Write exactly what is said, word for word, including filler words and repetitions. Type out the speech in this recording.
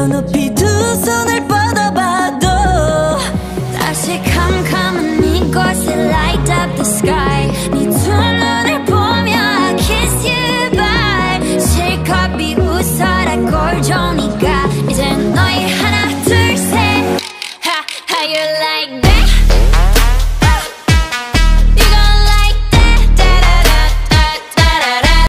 저 높이 두 손을 뻗어봐도 다시 캄캄한 이곳에 light up the sky.